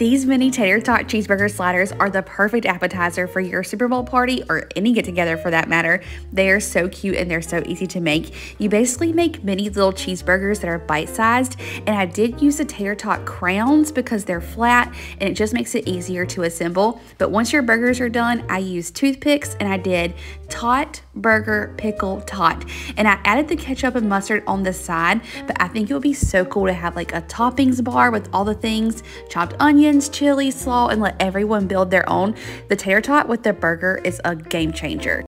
These mini tater tot cheeseburger sliders are the perfect appetizer for your Super Bowl party or any get-together for that matter. They are so cute and they're so easy to make. You basically make mini little cheeseburgers that are bite-sized, and I did use the tater tot crowns because they're flat and it just makes it easier to assemble. But once your burgers are done, I used toothpicks and I did tot, burger, pickle, tot. And I added the ketchup and mustard on the side, but I think it would be so cool to have like a toppings bar with all the things, chopped onions, chili, slaw, and let everyone build their own. The tater tot with the burger is a game changer.